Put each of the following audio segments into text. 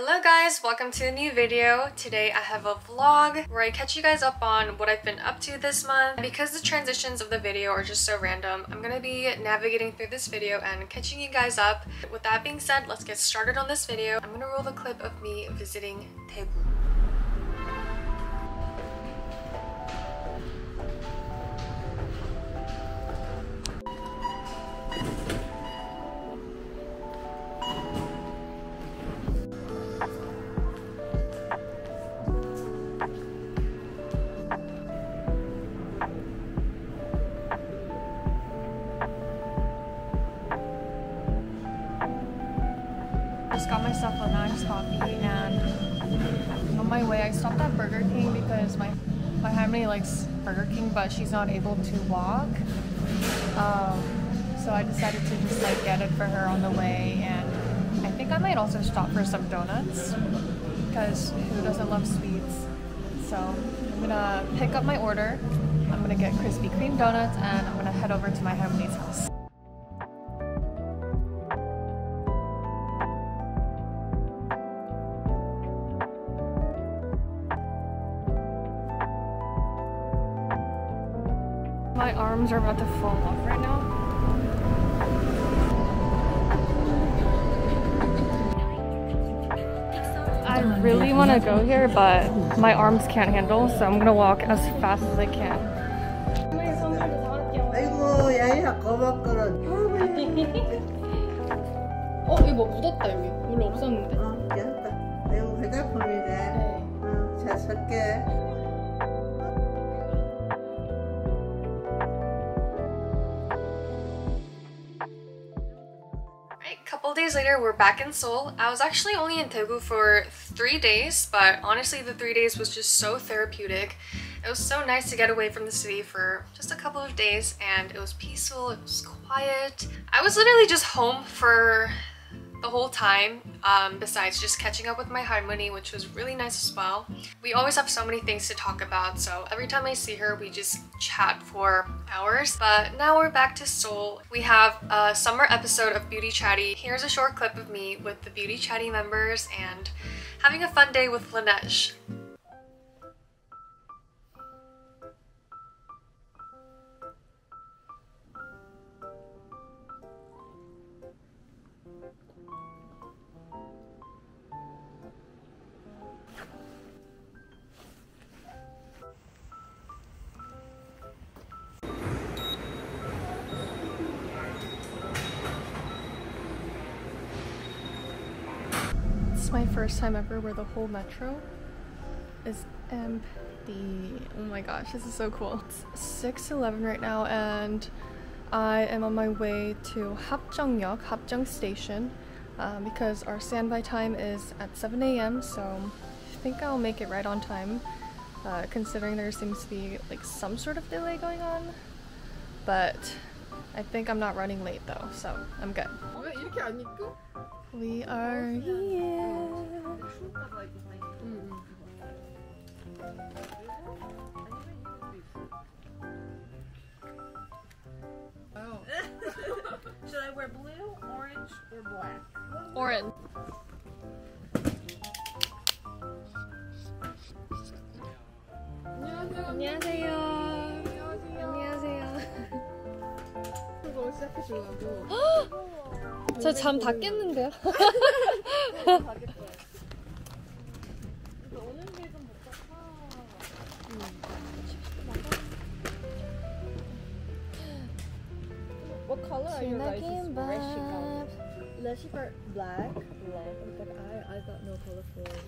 Hello guys, welcome to a new video. Today I have a vlog where I catch you guys up on what I've been up to this month. Because the transitions of the video are just so random, I'm gonna be navigating through this video and catching you guys up. With that being said, let's get started on this video. I'm gonna roll the clip of me visiting Daegu. Got myself a nice coffee, and on my way I stopped at Burger King because my family likes Burger King, but she's not able to walk, so I decided to just like get it for her on the way. And I think I might also stop for some donuts because who doesn't love sweets? So I'm gonna pick up my order, I'm gonna get Krispy Kreme donuts, and I'm gonna head over to my family's house. My arms are about to fall off right now. I really want to go here, but my arms can't handle, so I'm going to walk as fast as I can. Oh, 이거 묻었다 여기. 원래 없었는데. 괜찮다. 내가 배달품이래. 잘 살게. Days later, we're back in Seoul. I was actually only in Daegu for 3 days, but honestly the 3 days was just so therapeutic. It was so nice to get away from the city for just a couple of days, and it was peaceful, it was quiet. I was literally just home for the whole time, besides just catching up with my harmony, which was really nice as well. We always have so many things to talk about, so every time I see her we just chat for hours. But now we're back to Seoul. We have a summer episode of Beauty Chatty. Here's a short clip of me with the Beauty Chatty members and having a fun day with Laneige. It's my first time ever where the whole metro is empty. Oh my gosh, this is so cool. It's 6:11 right now, and I am on my way to Hapjeong-yok, Hapjeong Station, because our standby time is at 7 AM, so I think I'll make it right on time, considering there seems to be like some sort of delay going on, but I think I'm not running late though, so I'm good. We are here. Oh. Should I wear blue, orange, or black? Orange. 저 잠 다 깼는데요? What color are your guys' red sheep out? Red sheep are black. Because I got no color for it.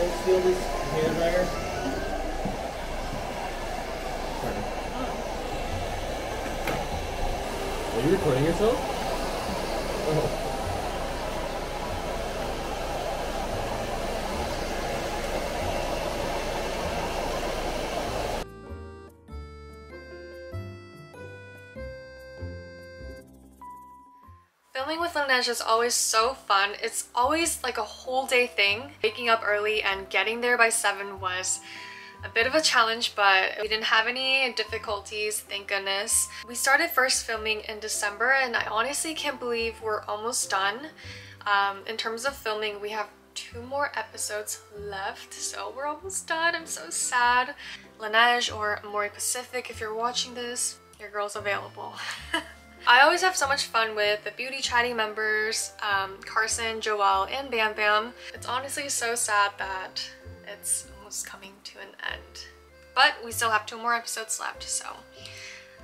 Can I steal this hair dryer? Sorry. Oh. Are you recording yourself? Filming with Laneige is always so fun. It's always like a whole day thing. Waking up early and getting there by 7 was a bit of a challenge, but we didn't have any difficulties, thank goodness. We started first filming in December and I honestly can't believe we're almost done. In terms of filming, we have 2 more episodes left, so we're almost done. I'm so sad. Laneige or Amore Pacific, if you're watching this, your girl's available. I always have so much fun with the Beauty Chatty members, Carson, Joelle, and Bam Bam. It's honestly so sad that it's almost coming to an end. But we still have 2 more episodes left, so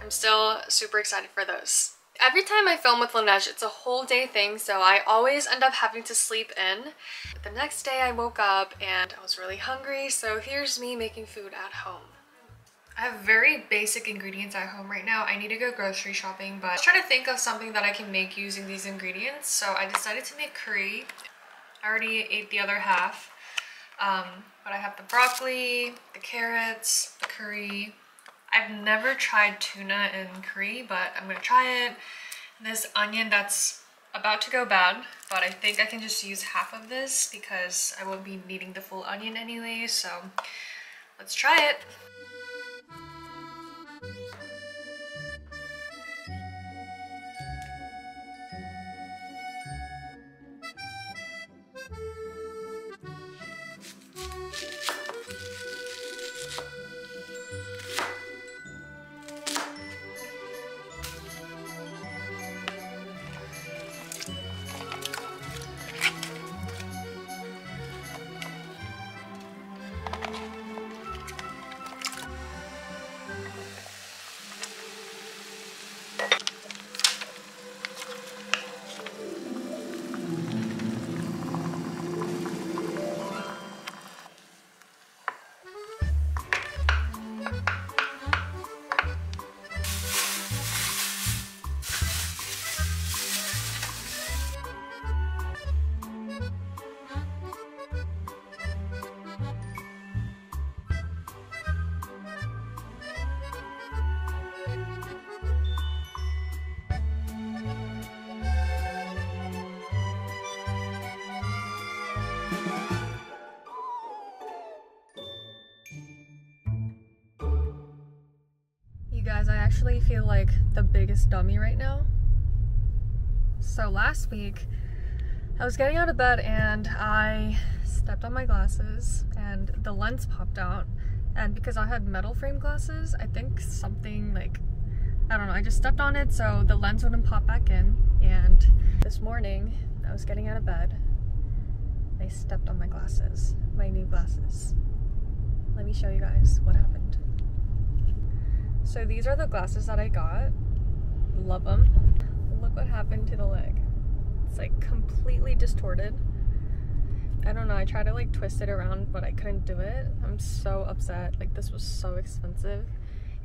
I'm still super excited for those. Every time I film with Laneige, it's a whole day thing, so I always end up having to sleep in. The next day I woke up and I was really hungry, so here's me making food at home. I have very basic ingredients at home right now. I need to go grocery shopping, but I was trying to think of something that I can make using these ingredients, so I decided to make curry. I already ate the other half, but I have the broccoli, the carrots, the curry. I've never tried tuna in curry, but I'm gonna try it. And this onion that's about to go bad, but I think I can just use half of this because I won't be needing the full onion anyway, so let's try it. Guys, I actually feel like the biggest dummy right now. So last week I was getting out of bed and I stepped on my glasses and the lens popped out, and because I had metal frame glasses, I think something like, I don't know, I just stepped on it so the lens wouldn't pop back in. And this morning I was getting out of bed, I stepped on my glasses, my new glasses. Let me show you guys what happened. So these are the glasses that I got. Love them. Look what happened to the leg. It's like completely distorted. I don't know, I tried to like twist it around, but I couldn't do it. I'm so upset. Like, this was so expensive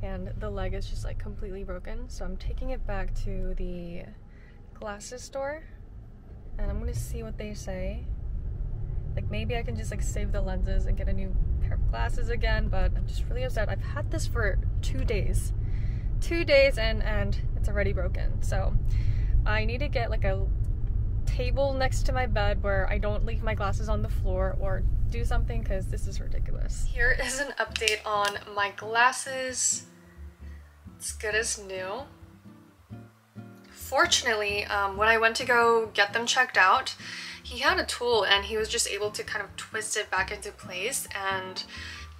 and the leg is just like completely broken. So I'm taking it back to the glasses store and I'm gonna see what they say. Like, maybe I can just like save the lenses and get a new pair of glasses again, but I'm just really upset. I've had this for 2 days. 2 days and it's already broken. So I need to get like a table next to my bed where I don't leave my glasses on the floor, or do something, because this is ridiculous. Here is an update on my glasses. It's good as new. Fortunately, when I went to go get them checked out, he had a tool and he was just able to kind of twist it back into place, and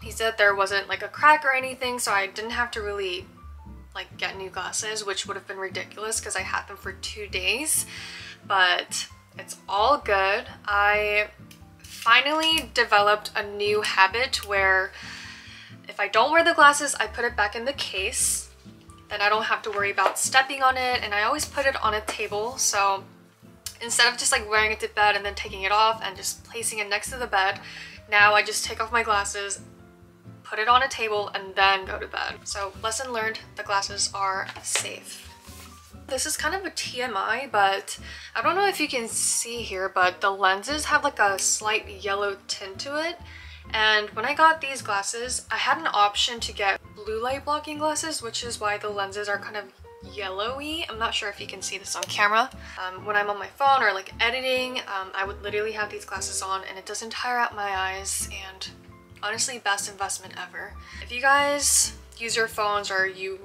he said there wasn't like a crack or anything, so I didn't have to really like get new glasses, which would have been ridiculous because I had them for 2 days. But it's all good. I finally developed a new habit where if I don't wear the glasses, I put it back in the case. Then I don't have to worry about stepping on it, and I always put it on a table. So instead of just like wearing it to bed and then taking it off and just placing it next to the bed, now I just take off my glasses, put it on a table, and then go to bed. So lesson learned, the glasses are safe. This is kind of a TMI, but I don't know if you can see here, but the lenses have like a slight yellow tint to it. And when I got these glasses, I had an option to get blue light blocking glasses, which is why the lenses are kind of yellowy. I'm not sure if you can see this on camera. When I'm on my phone or like editing, I would literally have these glasses on and it doesn't tire out my eyes, and honestly, best investment ever. If you guys use your phones or you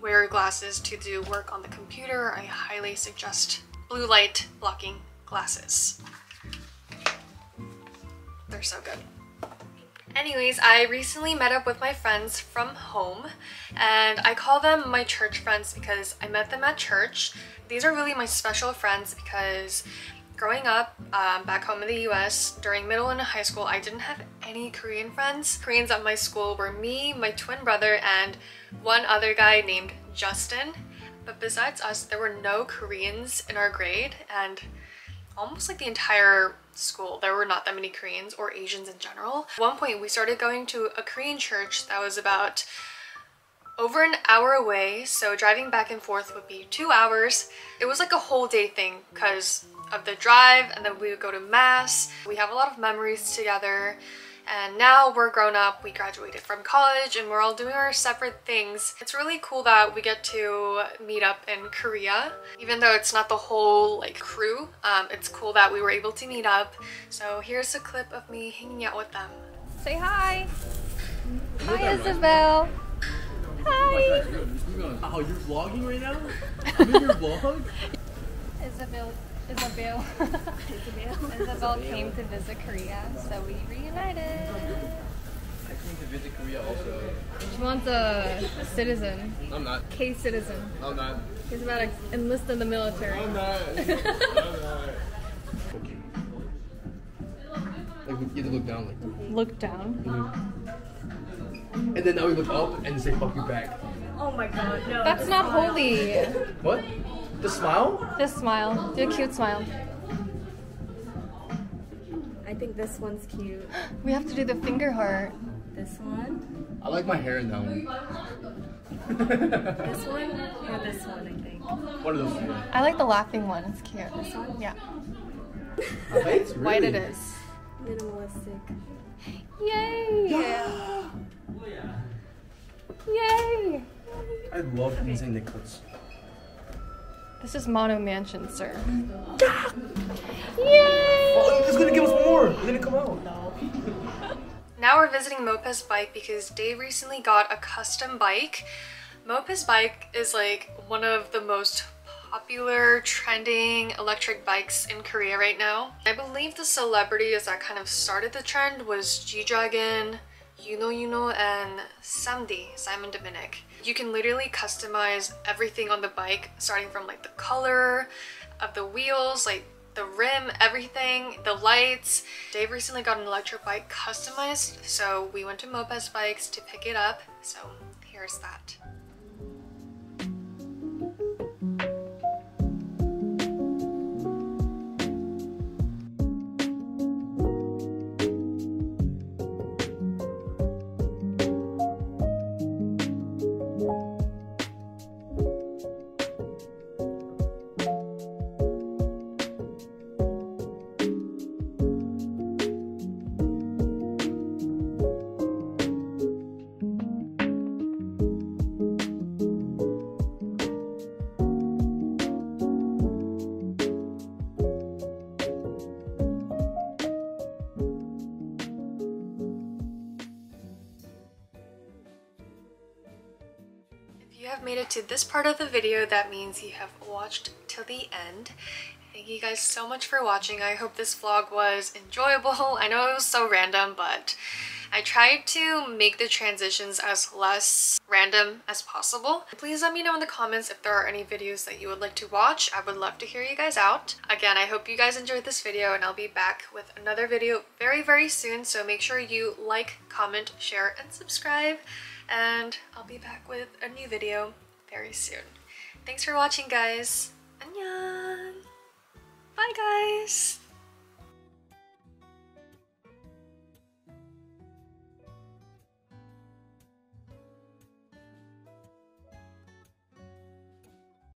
wear glasses to do work on the computer, I highly suggest blue light blocking glasses. They're so good. Anyways, I recently met up with my friends from home, and I call them my church friends because I met them at church. These are really my special friends because growing up back home in the US, during middle and high school, I didn't have any Korean friends. Koreans at my school were me, my twin brother, and one other guy named Justin. But besides us, there were no Koreans in our grade, and almost like the entire school, there were not that many Koreans or Asians in general. At one point, we started going to a Korean church that was about over an hour away, so driving back and forth would be 2 hours. It was like a whole day thing because of the drive, and then we would go to mass. We have a lot of memories together, and now we're grown up, we graduated from college, and we're all doing our separate things. It's really cool that we get to meet up in Korea. Even though it's not the whole like crew, it's cool that we were able to meet up. So here's a clip of me hanging out with them. Say hi! Hi Isabel! Hi! Oh, you're vlogging right now? I'm in your vlog? Isabel came to visit Korea, so we reunited. I came to visit Korea also. She wants a citizen. I'm not. K-citizen. I'm not. He's about to enlist in the military. I'm not. Okay. Like, you have to look down. Like. Look down? Mm-hmm. And then now we look up and say, fuck you back. Oh my god, no. That's not holy. What? The smile? The smile. Do a cute smile. I think this one's cute. We have to do the finger heart. This one? I like my hair in that one. This one or this one, I think. What are those two? I like the laughing one. It's cute. This one? Yeah. I think it's really... White it is. Minimalistic. Yay! Yeah. Yay! I love using necklaces. This is Mono Mansion, sir. Yeah. Yay! Oh, it's gonna give us more! Let it come out. No. Now we're visiting Mopas Bike because Dave recently got a custom bike. Mopas Bike is like one of the most popular, trending electric bikes in Korea right now. I believe the celebrities that kind of started the trend was G-Dragon, and Samdi, Simon Dominic. You can literally customize everything on the bike, starting from like the color of the wheels, like the rim, everything, the lights. Dave recently got an electric bike customized, so we went to Mopas Bikes to pick it up. So here's that. If you have made it to this part of the video, that means you have watched till the end. Thank you guys so much for watching. I hope this vlog was enjoyable. I know it was so random, but I tried to make the transitions as less random as possible. Please let me know in the comments if there are any videos that you would like to watch. I would love to hear you guys out. Again, I hope you guys enjoyed this video, and I'll be back with another video very, very soon. So make sure you like, comment, share, and subscribe. And I'll be back with a new video very soon. Thanks for watching, guys. Annyeong! Bye, guys!